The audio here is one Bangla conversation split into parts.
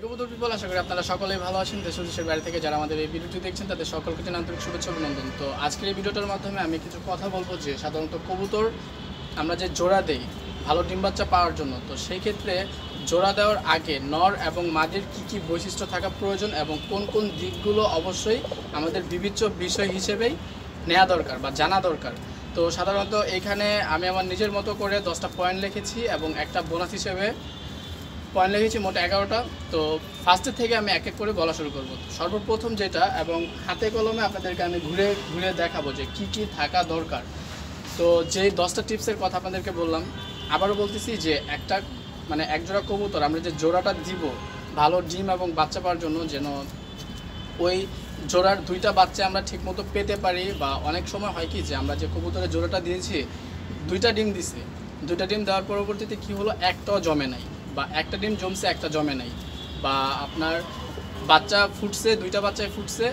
गौतम বল আশা করি আপনারা সকলেই ভালো আছেন। দেশ ও দেশের বাইরে থেকে যারা আমাদের এই ভিডিওটি দেখছেন তাদের সকলকে আন্তরিক শুভেচ্ছা অভিনন্দন। তো আজকের এই ভিডিওটার মাধ্যমে আমি কিছু কথা বলবো যে সাধারণত কবুতর আমরা যে জোড়া দেই ভালো ডিম বাচ্চা পাওয়ার জন্য, তো সেই ক্ষেত্রে জোড়া দেওয়ার আগে নর এবং মাদির কী কী বৈশিষ্ট্য থাকা প্রয়োজন এবং কোন কোন দিকগুলো অবশ্যই আমাদের বিবেচ্য বিষয় হিসেবেই নেওয়া দরকার বা জানা দরকার। তো সাধারণত এখানে আমি আমার নিজের মতো করে 10টা পয়েন্ট লিখেছি এবং একটা বোনাস হিসেবে পয়েন্ট লিখেছি, মোট 11টা। তো ফার্স্টের থেকে আমি এক এক করে বলা শুরু করব। সর্বপ্রথম যেটা এবং হাতে কলমে আপনাদেরকে আমি ঘুরে ঘুরে দেখাবো যে কি কি থাকা দরকার। তো যে 10টা টিপসের কথা আপনাদেরকে বললাম, আবারও বলতেছি যে একটা মানে এক জোড়া কবুতর আমরা যে জোড়াটা দিব ভালো ডিম এবং বাচ্চা পাওয়ার জন্য, যেন ওই জোড়ার 2টা বাচ্চা আমরা ঠিকমতো পেতে পারি। বা অনেক সময় হয় কি যে আমরা যে কবুতরের জোড়াটা দিয়েছি 2টা ডিম দিছি, 2টা ডিম দেওয়ার পরবর্তীতে কী হলো একটাও জমে নাই, বা একটা ডিম জমছে একটা জমে নাই, বা আপনার বাচ্চা ফুটছে 2টা বাচ্চায় ফুটছে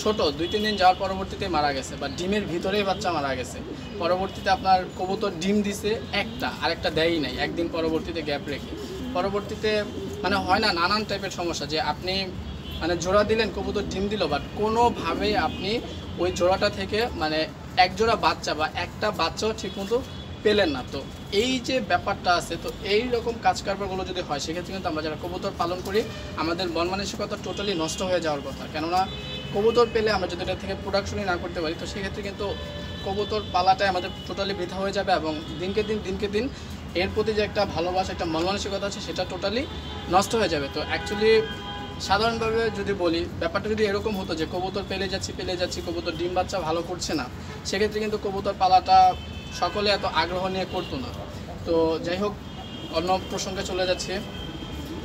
ছোট 2-3 দিন যাওয়ার পরবর্তীতে মারা গেছে, বা ডিমের ভিতরেই বাচ্চা মারা গেছে। পরবর্তীতে আপনার কবুতর ডিম দিছে একটা, আরেকটা দেয়ই নাই, একদিন পরবর্তীতে গ্যাপ রেখে। পরবর্তীতে মানে হয় না নানান টাইপের সমস্যা, যে আপনি মানে জোড়া দিলেন কবুতর ডিম দিল, বাট কোনোভাবেই আপনি ওই জোড়াটা থেকে মানে এক জোড়া বাচ্চা বা একটা বাচ্চাও ঠিকমতো পেলেন না। তো এই যে ব্যাপারটা আছে, তো এই রকম কাজ কারবারগুলো যদি হয় সেক্ষেত্রে কিন্তু আমরা যারা কবুতর পালন করি আমাদের মন মানসিকতা টোটালি নষ্ট হয়ে যাওয়ার কথা। কেননা কবুতর পেলে আমরা যদি এটা থেকে প্রোডাকশনই না করতে পারি তো সেক্ষেত্রে কিন্তু কবুতর পালাটাই আমাদের টোটালি বৃথা হয়ে যাবে, এবং দিনকে দিন এর প্রতি যে একটা ভালোবাসা একটা মন মানসিকতা আছে সেটা টোটালি নষ্ট হয়ে যাবে। তো অ্যাকচুয়ালি সাধারণভাবে যদি বলি ব্যাপারটা যদি এরকম হতো যে কবুতর পেলে যাচ্ছি কবুতর ডিম বাচ্চা ভালো করছে না, সেক্ষেত্রে কিন্তু কবুতর পালাটা সকলে এত আগ্রহ নিয়ে করতো না। তো যাই হোক অন্য প্রসঙ্গে চলে যাচ্ছে।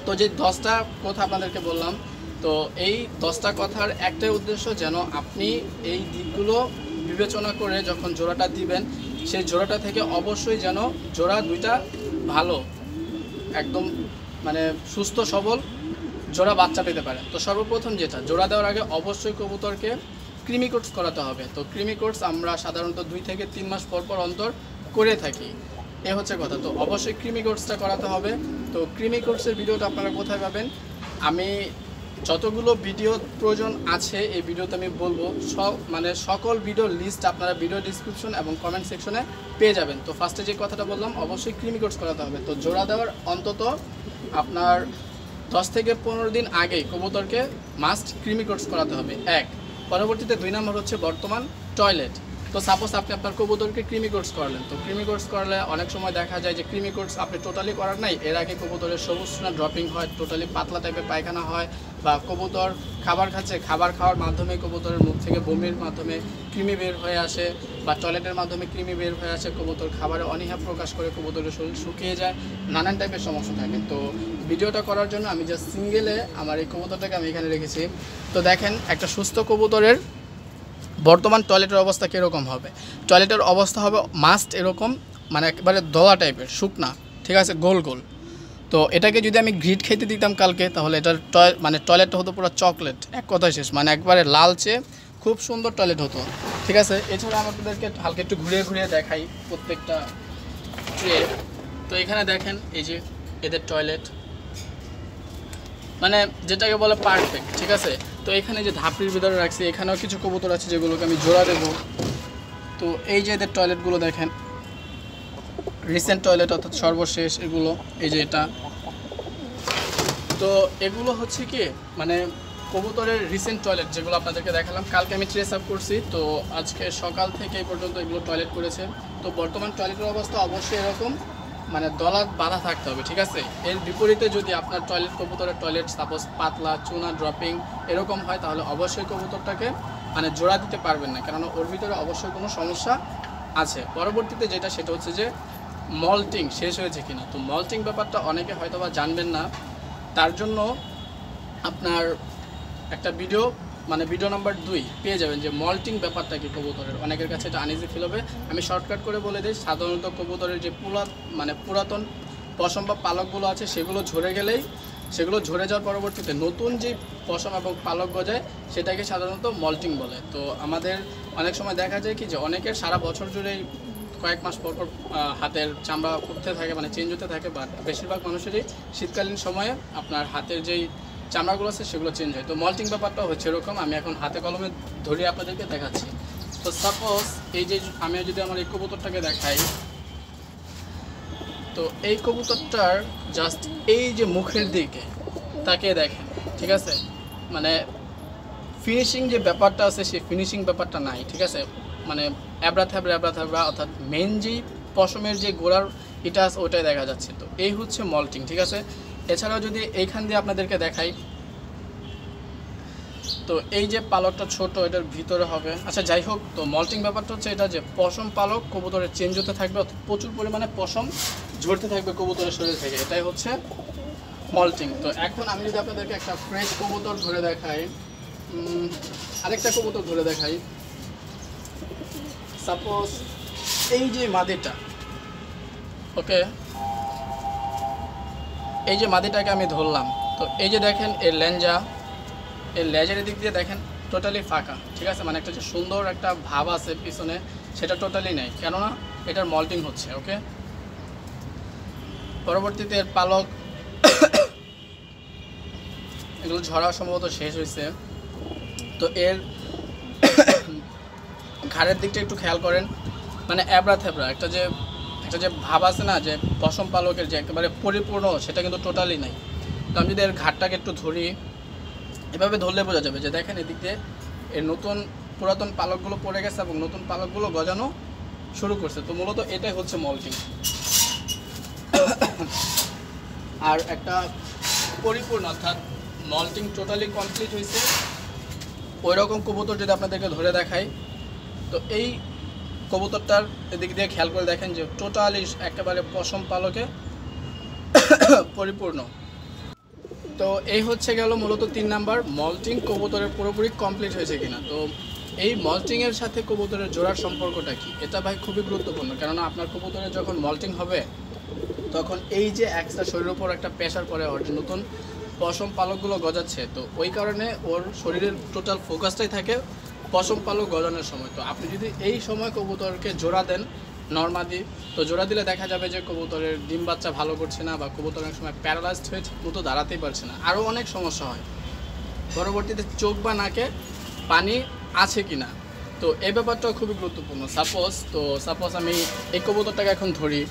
তো যে 10টা কথা আপনাদেরকে বললাম, তো এই 10টা কথার একটাই উদ্দেশ্য যেন আপনি এই দিকগুলো বিবেচনা করে যখন জোড়াটা দিবেন সেই জোড়াটা থেকে অবশ্যই যেন জোড়া 2টা ভালো একদম মানে সুস্থ সবল জোড়া বাচ্চা পেতে পারে। তো সর্বপ্রথম যেটা জোড়া দেওয়ার আগে অবশ্যই কবুতরকে ক্রিমি কোর্স করাতে হবে। তো ক্রিমি কোর্স আমরা সাধারণত 2 থেকে 3 মাস পর অন্তর করে থাকি, এ হচ্ছে কথা। তো অবশ্যই ক্রিমি কোর্সটা করাতে হবে। তো ক্রিমি কোর্সের ভিডিওটা আপনারা কোথায় পাবেন, আমি যতগুলো ভিডিও প্রয়োজন আছে এই ভিডিওতে আমি বলবো, সকল ভিডিওর লিস্ট আপনারা ভিডিও ডিসক্রিপশন এবং কমেন্ট সেকশনে পেয়ে যাবেন। তো ফার্স্টে যে কথাটা বললাম অবশ্যই ক্রিমি কোর্স করাতে হবে। তো জোড়া দেওয়ার অন্তত আপনার 10 থেকে 15 দিন আগেই কবুতরকে মাস্ট ক্রিমি কোর্স করাতে হবে, 1। পরবর্তীতে 2 নম্বর হচ্ছে বর্তমান টয়লেট। তো সাপোজ আপনি আপনার কবুতরকে ক্রিমি কোর্স করালেন, তো ক্রিমি কোর্স করলে অনেক সময় দেখা যায় যে ক্রিমি কোর্স আপনি টোটালি করার নাই, এর আগে কবুতরের সবুজ সোনা ড্রপিং হয়, টোটালি পাতলা টাইপের পায়খানা হয়, বা কবুতর খাবার খাচ্ছে, খাবার খাওয়ার মাধ্যমে কবুতরের মুখ থেকে বমির মাধ্যমে ক্রিমি বের হয়ে আসে, বা টয়লেটের মাধ্যমে ক্রিমি বের হয়ে আসে, কবুতর খাবারে অনীহা প্রকাশ করে, কবুতরের শরীর শুকিয়ে যায়, নানান টাইপের সমস্যা থাকে। তো ভিডিওটা করার জন্য আমি জাস্ট সিঙ্গেলে আমার এই কবুতরটাকে আমি এখানে রেখেছি। তো দেখেন একটা সুস্থ কবুতরের বর্তমান টয়লেটের অবস্থা কীরকম হবে, টয়লেটের অবস্থা হবে মাস্ট এরকম মানে একেবারে দলা টাইপের শুকনা, ঠিক আছে, গোল গোল। তো এটাকে যদি আমি গ্রিট খেতে দিতাম কালকে তাহলে এটার টয়লেটটা হতো পুরো চকলেট, এক কথায় শেষ, মানে একবারে লালচে খুব সুন্দর টয়লেট হতো, ঠিক আছে। এছাড়া আমাদেরকে হালকা একটু ঘুরিয়ে দেখাই প্রত্যেকটা ট্রে। তো এখানে দেখেন এই যে এদের টয়লেট মানে যেটাকে বলে পারফেক্ট, ঠিক আছে। তো এখানে যে ধাপড়ির ভিতরে রাখছি, এখানেও কিছু কবুতর আছে যেগুলোকে আমি জোড়া দেবো। তো এই যে এদের টয়লেটগুলো দেখেন, রিসেন্ট টয়লেট অর্থাৎ সর্বশেষ এগুলো, এই যে এটা। তো এগুলো হচ্ছে কি মানে কবুতরের রিসেন্ট টয়লেট যেগুলো আপনাদেরকে দেখালাম, কালকে আমি ট্রেস আপ করছি। তো আজকে সকাল থেকে এই পর্যন্ত এগুলো টয়লেট করেছে। তো বর্তমান টয়লেটের অবস্থা অবশ্যই এরকম মানে দলাত বাঁধা থাকতে হবে, ঠিক আছে। এর বিপরীতে যদি আপনার টয়লেট কবুতরের টয়লেট সাপোজ পাতলা চুনা ড্রপিং এরকম হয় তাহলে অবশ্যই কবুতরটাকে মানে জোড়া দিতে পারবেন না, কেননা ওর ভিতরে অবশ্যই কোনো সমস্যা আছে। পরবর্তীতে যেটা সেটা হচ্ছে যে মল্টিং শেষ হয়েছে কিনা। তো মল্টিং ব্যাপারটা অনেকে হয়তো বা জানবেন না, তার জন্য আপনার একটা ভিডিও মানে ভিডিও নাম্বার 2 পেয়ে যাবেন যে মল্টিং ব্যাপারটা কি কবুতরের, অনেকের কাছে এটা আনইজি ফিল হবে। আমি শর্টকাট করে বলে দিই, সাধারণত কবুতরের যে পুরাতন পশম বা পালকগুলো আছে সেগুলো ঝরে যাওয়ার পরবর্তীতে নতুন যে পশম এবং পালক গজায় সেটাকে সাধারণত মল্টিং বলে। তো আমাদের অনেক সময় দেখা যায় কি যে অনেকের সারা বছর জুড়েই কয়েক মাস পর পর হাতের চামড়া উঠতে থাকে মানে চেঞ্জ হতে থাকে, বা বেশিরভাগ মানুষেরই শীতকালীন সময়ে আপনার হাতের যেই চামড়াগুলো আছে সেগুলো চেঞ্জ হয়। তো মল্টিং ব্যাপারটা হচ্ছে এরকম, আমি এখন হাতে কলমে ধরে আপনাদেরকে দেখাচ্ছি। তো সাপোজ এই যে আমি যদি আমার এই কবুতরটাকে দেখাই, তো এই কবুতরটার জাস্ট এই যে মুখের দিকে তাকে দেখেন, ঠিক আছে, মানে ফিনিশিং যে ব্যাপারটা আছে সেই ফিনিশিং ব্যাপারটা নাই, ঠিক আছে, মানে এবড়া থাবড়া অর্থাৎ মেন যেই পশমের যে গোড়ার এটা আছে ওটাই দেখা যাচ্ছে। তো এই হচ্ছে মল্টিং, ঠিক আছে। এছাড়াও যদি এইখান দিয়ে আপনাদেরকে দেখাই, তো এই যে পালকটা ছোট এটার ভিতরে হবে, আচ্ছা যাই হোক। তো মল্টিং ব্যাপারটা হচ্ছে এটা যে পশম পালক কবুতরের চেঞ্জ হতে থাকবে, অর্থাৎ প্রচুর পরিমাণে পশম ঝরতে থাকবে কবুতরের শরীর থেকে, এটাই হচ্ছে মল্টিং। তো এখন আমি যদি আপনাদেরকে একটা ফ্রেশ কবুতর ধরে দেখাই, আরেকটা কবুতর ধরে দেখাই, সাপোজ এই যে মাদিটা, ওকে, এই যে মাদিটাকে আমি ধরলাম, তো এই যে দেখেন এর লেঞ্জা, এর লেজের দিক দিয়ে দেখেন টোটালি ফাঁকা, ঠিক আছে, মানে একটা যে সুন্দর একটা ভাব আছে পিছনে সেটা টোটালি নেই, কেননা এটার মল্টিং হচ্ছে, ওকে। পরবর্তীতে এর পালক এগুলো ঝরা সম্ভবত শেষ হয়েছে। তো এর ঘাড়ের দিকটা একটু খেয়াল করেন, মানে এবড়া থেবড়া একটা যে ভাব আছে না, যে পশম পালকের যে একেবারে পরিপূর্ণ সেটা কিন্তু টোটালি নাই। তো আমি যদি এর ঘাটটাকে একটু ধরি, এভাবে ধরলে বোঝা যাবে যে দেখেন এদিক দিয়ে এর নতুন পুরাতন পালকগুলো পড়ে গেছে এবং নতুন পালকগুলো গজানো শুরু করছে। তো মূলত এটাই হচ্ছে মল্টিং। আর একটা পরিপূর্ণ অর্থাৎ মল্টিং টোটালি কমপ্লিট হয়েছে ওই রকম কবুতর যদি আপনাদেরকে ধরে দেখাই, তো এই কবুতরটার এদিক দিয়ে খেয়াল করে দেখেন যে টোটালি একেবারে পশম পালকে পরিপূর্ণ। তো এই হচ্ছে গেল মূলত 3 নাম্বার মল্টিং কবুতরের পুরোপুরি কমপ্লিট হয়েছে কিনা। তো এই মল্টিংয়ের সাথে কবুতরের জোড়ার সম্পর্কটা কি, এটা ভাই খুবই গুরুত্বপূর্ণ, কেননা আপনার কবুতরের যখন মল্টিং হবে তখন এই যে একটা শরীরের উপর একটা প্রেশার পড়ে, ওটা নতুন পশম পালকগুলো গজাচ্ছে, তো ওই কারণে ওর শরীরের টোটাল ফোকাসটাই থাকে পশম পালক গজানোর সময়। তো আপনি যদি এই সময় কবুতরকে জোড়া দেন নর্মালি, তো জোড়া দিলে দেখা যাবে যে কবুতরের ডিম বাচ্চা ভালো করছে না, বা কবুতর অনেক সময় প্যারালাইজড হয়ে মতো দাঁড়াতেই পারছে না, আরও অনেক সমস্যা হয়। পরবর্তীতে চোখ বা নাকে পানি আছে কি না, তো এই ব্যাপারটাও খুবই গুরুত্বপূর্ণ। সাপোজ আমি এই কবুতরটাকে এখন ধরি,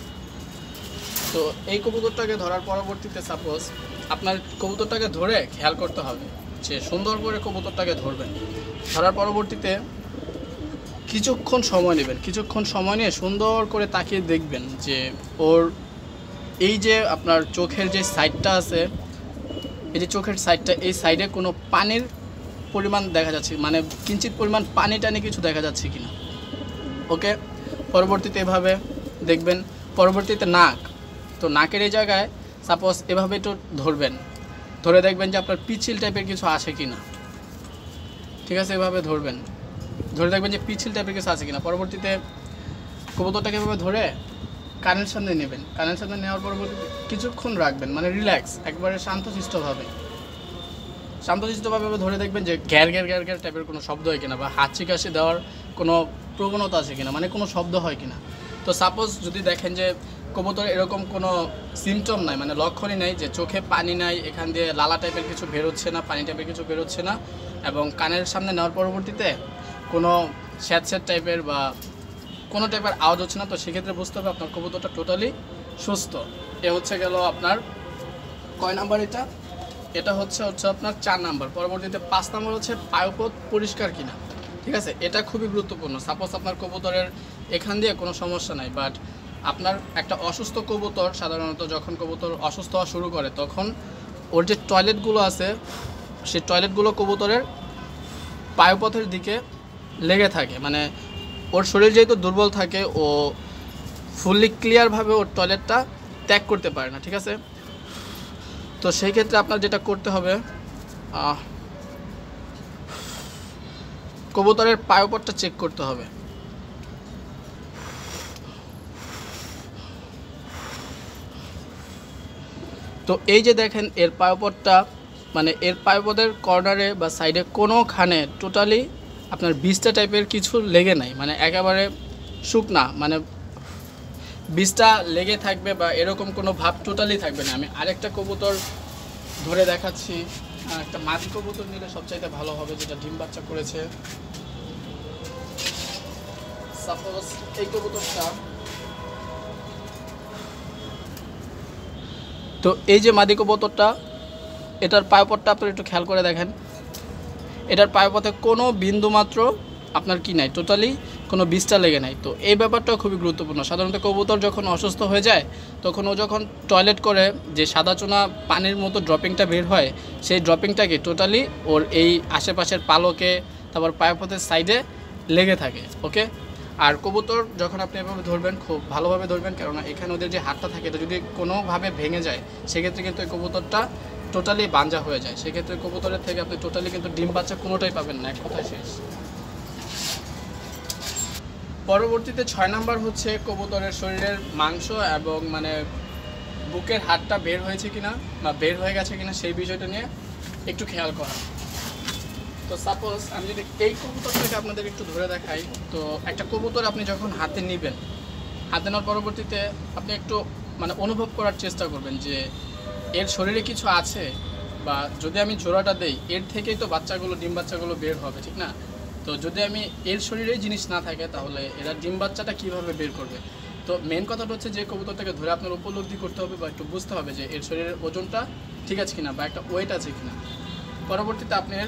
তো এই কবুতরটাকে ধরার পরবর্তীতে সাপোজ আপনার কবুতরটাকে ধরে খেয়াল করতে হবে যে সুন্দর করে কবুতরটাকে ধরবেন, ধরার পরবর্তীতে কিছুক্ষণ সময় নেবেন, কিছুক্ষণ সময় নিয়ে সুন্দর করে তাকিয়ে দেখবেন যে ওর এই যে আপনার চোখের যে সাইডটা আছে, এই যে চোখের সাইডটা, এই সাইডে কোনো পানির পরিমাণ দেখা যাচ্ছে, মানে কিঞ্চিত পরিমাণ পানি কিছু দেখা যাচ্ছে কি না, ওকে। পরবর্তীতে এভাবে দেখবেন। পরবর্তীতে নাক, তো নাকের এই জায়গায় সাপোজ এভাবে একটু ধরবেন, ধরে দেখবেন যে আপনার পিচ্ছিল টাইপের কিছু আসে কি না, ঠিক আছে, এভাবে ধরবেন, ধরে দেখবেন যে পিচ্ছিল টাইপের কিছু আছে কি না। পরবর্তীতে কবুতরটাকে এভাবে ধরে কানের সামনে নেবেন, কানের সামনে নেওয়ার পরবর্তীতে কিছুক্ষণ রাখবেন, মানে রিল্যাক্স, একবারে শান্তশিষ্টভাবে ধরে দেখবেন যে গ্যার টাইপের কোনো শব্দ হয় কিনা, বা হাঁচি কাশি দেওয়ার কোনো প্রবণতা আছে কিনা, মানে কোনো শব্দ হয় কিনা। তো সাপোজ যদি দেখেন যে কবুতর এরকম কোনো সিমটম নাই, মানে লক্ষণই নাই, যে চোখে পানি নাই, এখান দিয়ে লালা টাইপের কিছু বেরোচ্ছে না, পানি টাইপের কিছু বেরোচ্ছে না, এবং কানের সামনে নেওয়ার পরবর্তীতে কোনো স্যাঁতস্যাঁত টাইপের বা কোনো টাইপের আওয়াজ হচ্ছে না, তো সেক্ষেত্রে বুঝতে হবে আপনার কবুতরটা টোটালি সুস্থ। এ হচ্ছে গেল আপনার কয় নাম্বার, এটা হচ্ছে আপনার 4 নাম্বার। পরবর্তীতে 5 নাম্বার হচ্ছে পায়ুপথ পরিষ্কার কিনা, ঠিক আছে, এটা খুবই গুরুত্বপূর্ণ। সাপোজ আপনার কবুতরের এখান দিয়ে কোনো সমস্যা নাই, বাট আপনার একটা অসুস্থ কবুতর সাধারণত যখন কবুতর অসুস্থ হওয়া শুরু করে তখন ওর যে টয়লেটগুলো আছে সেই টয়লেটগুলো কবুতরের পায়ুপথের দিকে লেগে থাকে, মানে ওর শরীর যেহেতু দুর্বল থাকে ও ফুললি ক্লিয়ারভাবে ওর টয়লেটটা ত্যাগ করতে পারে না, ঠিক আছে। তো সেই ক্ষেত্রে আপনার যেটা করতে হবে, কবুতরের পায়ুপথটা চেক করতে হবে, তো এই যে দেখেন এর পায়ুপথটা, মানে এর পায়ুপথের কর্নারে বা সাইডে কোনোখানে টোটালি আপনার বিস্তা টাইপের কিছু লেগে নাই, মানে একেবারে শুকনা, মানে বিস্তা লেগে থাকবে বা এরকম কোনো ভাব টোটালি থাকবে না। আমি আরেকটা কবুতর ধরে দেখাচ্ছি, একটা মাদি কবুতর নিলে সবচাইতে ভালো হবে, যেটা ডিম বাচ্চা করেছে। সাপোজ এই কবুতরটা, তো এই যে মাদি কবুতরটা, এটার পায়ুপথটা আপনি একটু খেয়াল করে দেখেন। এটার পায়ুপথে কোনো বিন্দুমাত্র আপনার কি নাই, টোটালি কোনো বিষটা লেগে নাই। তো এই ব্যাপারটা খুবই গুরুত্বপূর্ণ। সাধারণত কবুতর যখন অসুস্থ হয়ে যায় তখন ও যখন টয়লেট করে যে সাদা চুনা পানির মতো ড্রপিংটা বের হয়, সেই ড্রপিংটাকে টোটালি ওর এই আশেপাশের পালকে, তারপর পায়ুপথের সাইডে লেগে থাকে। ওকে, আর কবুতর যখন আপনি এভাবে ধরবেন খুব ভালোভাবে ধরবেন, কেননা এখানে ওদের যে হাতটা থাকে এটা যদি কোনোভাবে ভেঙে যায় সেক্ষেত্রে কিন্তু এই কবুতরটা টোটালি বাঞ্জা হয়ে যায়। সেক্ষেত্রে কবুতরের থেকে আপনি টোটালি কিন্তু ডিম বাচ্চা কোনোটাই পাবেন না, এক কথায় শেষ। পরবর্তীতে ৬ নাম্বার হচ্ছে কবুতরের শরীরের মাংস এবং মানে বুকের হাড়টা বের হয়েছে কিনা বা বের হয়ে গেছে কিনা সেই বিষয়টা নিয়ে একটু খেয়াল করা। তো সাপোজ আমি যদি এই কবুতরটাকে আপনাদের একটু ধরে দেখাই, তো একটা কবুতর আপনি যখন হাতে নেবেন, হাতে নেওয়ার পরবর্তীতে আপনি একটু মানে অনুভব করার চেষ্টা করবেন যে এর শরীরে কিছু আছে, বা যদি আমি জোড়াটা দেই এর থেকেই তো বাচ্চাগুলো ডিম বাচ্চাগুলো বের হবে, ঠিক না? তো যদি আমি এর শরীরেই জিনিস না থাকে তাহলে এরা ডিম বাচ্চাটা কীভাবে বের করবে? তো মেন কথাটা হচ্ছে যে কবুতরটাকে ধরে আপনার উপলব্ধি করতে হবে বা একটু বুঝতে হবে যে এর শরীরের ওজনটা ঠিক আছে কিনা বা একটা ওয়েট আছে কিনা। পরবর্তীতে আপনার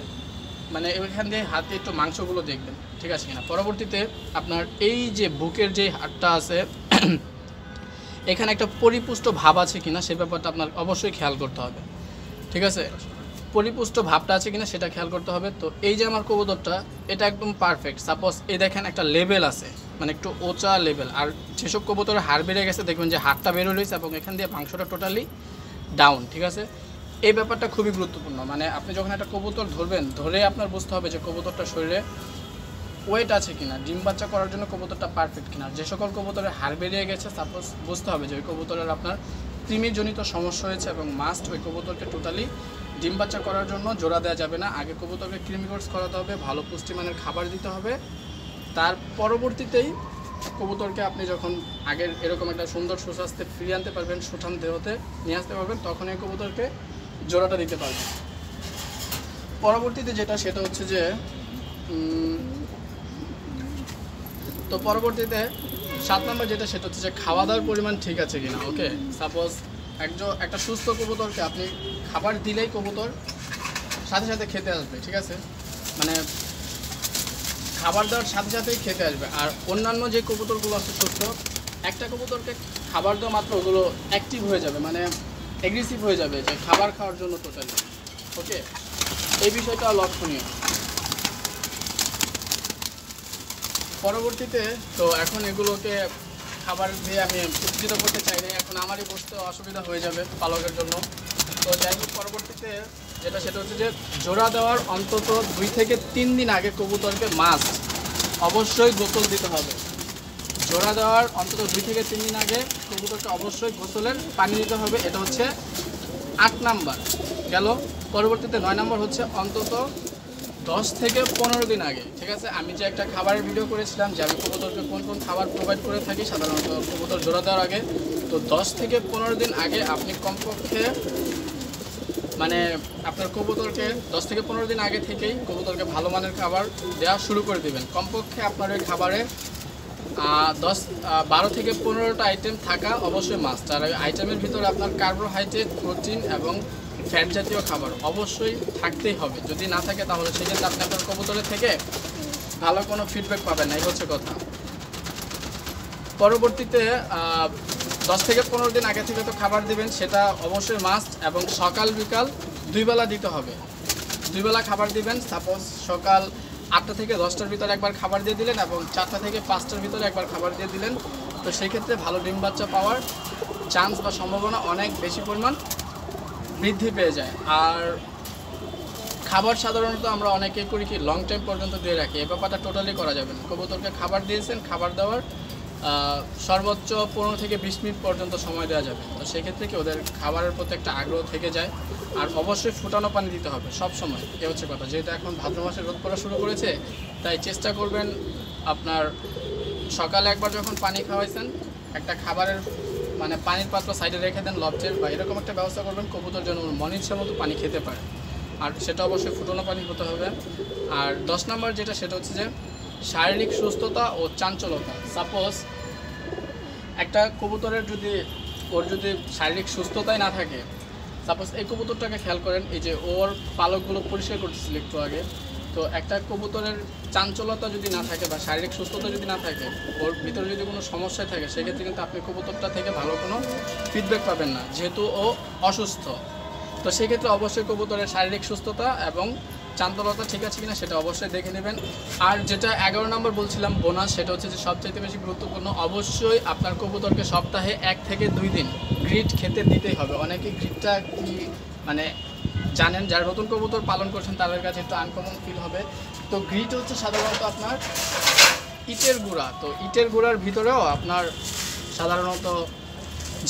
মানে এখান দিয়ে হাতে একটু মাংসগুলো দেখবেন ঠিক আছে কিনা। পরবর্তীতে আপনার এই যে বুকের যে হাড়টা আছে এখানে একটা পরিপুষ্ট ভাব আছে কিনা সে ব্যাপারটা আপনার অবশ্যই খেয়াল করতে হবে, ঠিক আছে? পরিপুষ্ট ভাবটা আছে কিনা সেটা খেয়াল করতে হবে। তো এই যে আমার কবুতরটা এটা একদম পারফেক্ট। সাপোজ এই দেখেন একটা লেভেল আছে, মানে একটু ওচা লেভেল। আর যেসব কবুতরের হাড় বেড়ে গেছে দেখবেন যে হাড়টা বেরো রয়েছে এবং এখান দিয়ে মাংসটা টোটালি ডাউন, ঠিক আছে? এই ব্যাপারটা খুবই গুরুত্বপূর্ণ। মানে আপনি যখন একটা কবুতর ধরবেন ধরে আপনার বুঝতে হবে যে কবুতরটা শরীরে ওয়েট আছে কিনা, ডিম বাচ্চা করার জন্য কবুতরটা পারফেক্ট কিনা। যে সকল কবুতরের হাড় বেরিয়ে গেছে সাপোজ বুঝতে হবে যে ওই কবুতরের আপনার কৃমিজনিত সমস্যা হয়েছে এবং মাস্ট ওই কবুতরকে টোটালি ডিম বাচ্চা করার জন্য জোড়া দেওয়া যাবে না। আগে কবুতরকে কৃমিকোর্স করাতে হবে, ভালো পুষ্টিমানের খাবার দিতে হবে। তার পরবর্তীতেই কবুতরকে আপনি যখন আগের এরকম একটা সুন্দর সুস্বাস্থ্যে ফিরিয়ে আনতে পারবেন, সুঠাম দেহতে নিয়ে আসতে পারবেন, তখন এই কবুতরকে জোড়াটা দিতে পারবেন। পরবর্তীতে যেটা সেটা হচ্ছে যে তো পরবর্তীতে 7 নাম্বার যেটা সেটা হচ্ছে যে খাওয়া দাওয়ার পরিমাণ ঠিক আছে কিনা। ওকে, সাপোজ একটা সুস্থ কবুতরকে আপনি খাবার দিলেই কবুতর সাথে সাথে খেতে আসবে, ঠিক আছে? মানে খাবার দেওয়ার সাথে সাথেই খেতে আসবে। আর অন্যান্য যে কবুতরগুলো আছে সুস্থ, একটা কবুতরকে খাবার দেওয়া মাত্র ওগুলো অ্যাক্টিভ হয়ে যাবে, মানে অ্যাগ্রেসিভ হয়ে যাবে যে খাবার খাওয়ার জন্য টোটালি। ওকে, এই বিষয়টা লক্ষণীয়। পরবর্তীতে তো এখন এগুলোকে খাবার দিয়ে আমি উত্তেজিত করতে চাই না, এখন আমারই বসতে অসুবিধা হয়ে যাবে পালকের জন্য। তো যাই হোক, পরবর্তীতে যেটা সেটা হচ্ছে যে জোড়া দেওয়ার অন্তত 2 থেকে 3 দিন আগে কবুতরকে মাস্ট অবশ্যই গোসল দিতে হবে। জোড়া দেওয়ার অন্তত 2 থেকে 3 দিন আগে কবুতরকে অবশ্যই গোসলের পানি দিতে হবে। এটা হচ্ছে 8 নাম্বার গেল। পরবর্তীতে 9 নাম্বার হচ্ছে অন্তত 10 থেকে 15 দিন আগে, ঠিক আছে? আমি যে একটা খাবারের ভিডিও করেছিলাম যে আমি কবুতরকে কোন কোন খাবার প্রোভাইড করে থাকি সাধারণত কবুতর জোড়া দেওয়ার আগে, তো 10 থেকে 15 দিন আগে আপনি কমপক্ষে মানে আপনার কবুতরকে 10 থেকে 15 দিন আগে থেকেই কবুতরকে ভালো মানের খাবার দেওয়া শুরু করে দেবেন। কমপক্ষে আপনার ওই খাবারে 12 থেকে 15টা আইটেম থাকা অবশ্যই মাস্ট। আর ওই আইটেমের ভিতরে আপনার কার্বোহাইড্রেট, প্রোটিন এবং ফ্যাট জাতীয় খাবার অবশ্যই থাকতেই হবে। যদি না থাকে তাহলে সেক্ষেত্রে আপনি আপনার কবুতরের থেকে ভালো কোনো ফিডব্যাক পাবেন না, এই হচ্ছে কথা। পরবর্তীতে 10 থেকে 15 দিন আগে থেকে তো খাবার দেবেন, সেটা অবশ্যই মাস্ট। এবং সকাল বিকাল 2 বেলা দিতে হবে, 2 বেলা খাবার দিবেন। সাপোজ সকাল 8টা থেকে 10টার ভিতরে একবার খাবার দিয়ে দিলেন এবং 4টা থেকে 5টার ভিতরে একবার খাবার দিয়ে দিলেন, তো সেক্ষেত্রে ভালো ডিম বাচ্চা পাওয়ার চান্স বা সম্ভাবনা অনেক বেশি পরিমাণ বৃদ্ধি পেয়ে যায়। আর খাবার সাধারণত আমরা অনেকেই করি কি লং টাইম পর্যন্ত দিয়ে রাখি, এই ব্যাপারটা টোটালি করা যাবে না। কবুতরকে খাবার দিয়েছেন, খাবার দেওয়ার সর্বোচ্চ 15 থেকে 20 মিনিট পর্যন্ত সময় দেওয়া যাবে। তো সেক্ষেত্রে কি ওদের খাবারের প্রতি একটা আগ্রহ থেকে যায়। আর অবশ্যই ফুটানো পানি দিতে হবে সবসময়, এ হচ্ছে কথা। যেহেতু এখন ভাদ্র মাসে রোদ পড়া শুরু করেছে, তাই চেষ্টা করবেন আপনার সকালে একবার যখন পানি খাওয়াইছেন একটা খাবারের মানে পানির পাত্র সাইডে রেখে দেন, লবজেল বা এরকম একটা ব্যবস্থা করবেন কবুতর যেন মন ইচ্ছা মতো পানি খেতে পারে। और सेटा अवश्य फुटानो पानी होते हैं। और 10 नम्बर जेटा सेटा शारीरिक सुस्थता और चांचलता। सपोज एक कबूतर जो और जो शारीरिक सुस्थत ना थे, सपोज एक कबूतर के ख्याल करें ये और पालकगुलो परिष्कार करते एक आगे, तो एक कबूतर चांचलता जो ना थे शारीरिक सुस्थता जो ना थे और भीतर जो कोनो समस्या थे से क्षेत्र में अपनी कबूतरटा थेके भालो कोनो फिडबैक पाबेन ना जेहेतु ओ असुस्थ। तो से क्षेत्र में अवश्य कबूतर शारीरिक सुस्थता एवं चांचलता ठीक है कि ना सेटा अवश्य देखे नेबेन। और जेटा 11 नम्बर बोलछिलाम बोनास सेटा होच्छे जे सबचेये बेशी गुरुत्वपूर्ण अवश्य आपनार कबूतरके सप्ताहे 1 থেকে 2 दिन ग्रिड खेते दीते होबे। अनेके ग्रिडटा कि माने जानें जरा नतून कबूतर पालन करছেন তাদের কাছে একটু আনকমন ফিল হবে। तो গ্রিট হচ্ছে সাধারণত আপনার ইটের গুঁড়া, তো ইটের গুঁড়ার ভিতরেও আপনার সাধারণত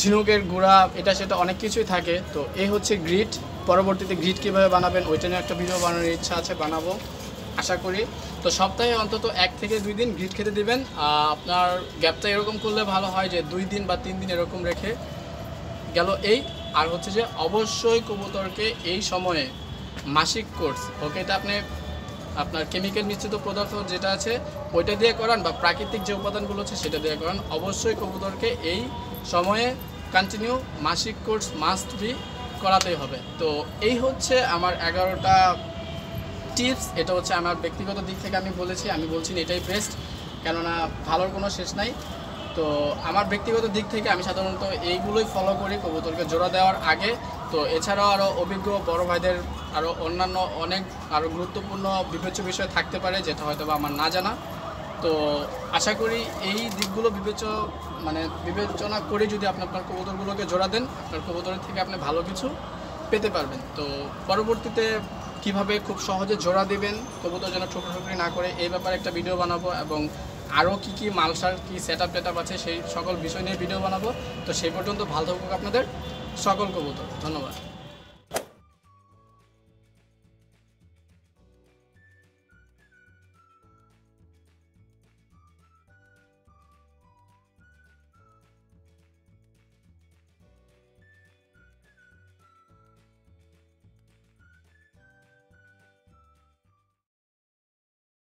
ঝিনুকের গুঁড়া এটা সেটা অনেক কিছুই থাকে। তো এই হচ্ছে গ্রিট। পরবর্তীতে গ্রিট কিভাবে বানাবেন ওইটা নিয়ে একটা ভিডিও বানানোর ইচ্ছা আছে, বানাবো আশা করি। তো সপ্তাহে অন্তত 1 থেকে 2 দিন গ্রিট খেতে দিবেন। আপনার গ্যাপটা এরকম করলে ভালো হয় যে 2 দিন বা 3 দিন এরকম রেখে গেল এই। और होच्छे जे अवश्य कबूतर के ये समय मासिक कोर्स ओके अपने अपना केमिकल मिश्रित पदार्थ जेटा आछे दिए करान बा प्राकृतिक जो उपादानगुलो आछे दिए करान। अवश्य कबूतर के ये समय कंटिन्यू मासिक कोर्स मास्ट भी कराते होबे। तो ये होच्छे आमार 11टा टिप्स। एटा होच्छे आमार व्यक्तिगत दिक थेके आमी बोलेछि, आमी बोलछि एटाई बेस्ट, केनना भालोर कोनो शेष नाई। तो आमार व्यक्तिगत दिक थेके आमी साधारणत एइगुलोई फलो करी कबूतरके जोड़ा देওয়ার आगे। तो एछाड़ाও आरो अभिज्ञ बड़ो भाइदेर आरो अन्यान्य अनेक आरो गुरुत्वपूर्ण विवेच्य विषय थाकते पारे जेटा हयतोबा आमार ना जाना। तो आशा करी एइ दिकगुलो विवेचना करे जोदि आपनि आपनार कबूतरগুলোকে जोड़ा देन आपनार कबूतরের থেকে আপনি ভালো কিছু পেতে পারবেন। তো পরবর্তীতে কিভাবে খুব সহজে জোড়া দিবেন কবুতর যেন ঠোকরাঠুকরি না করে এই ব্যাপারে একটা ভিডিও বানাবো এবং आरो की मालसार की सेटअप टेटअप आछे सेई सकल विषय निये भिडियो बनाबो। तो सेई पर्यन्त भालो थाकुक आपनादेर सकल कबूतर। धन्यवाद।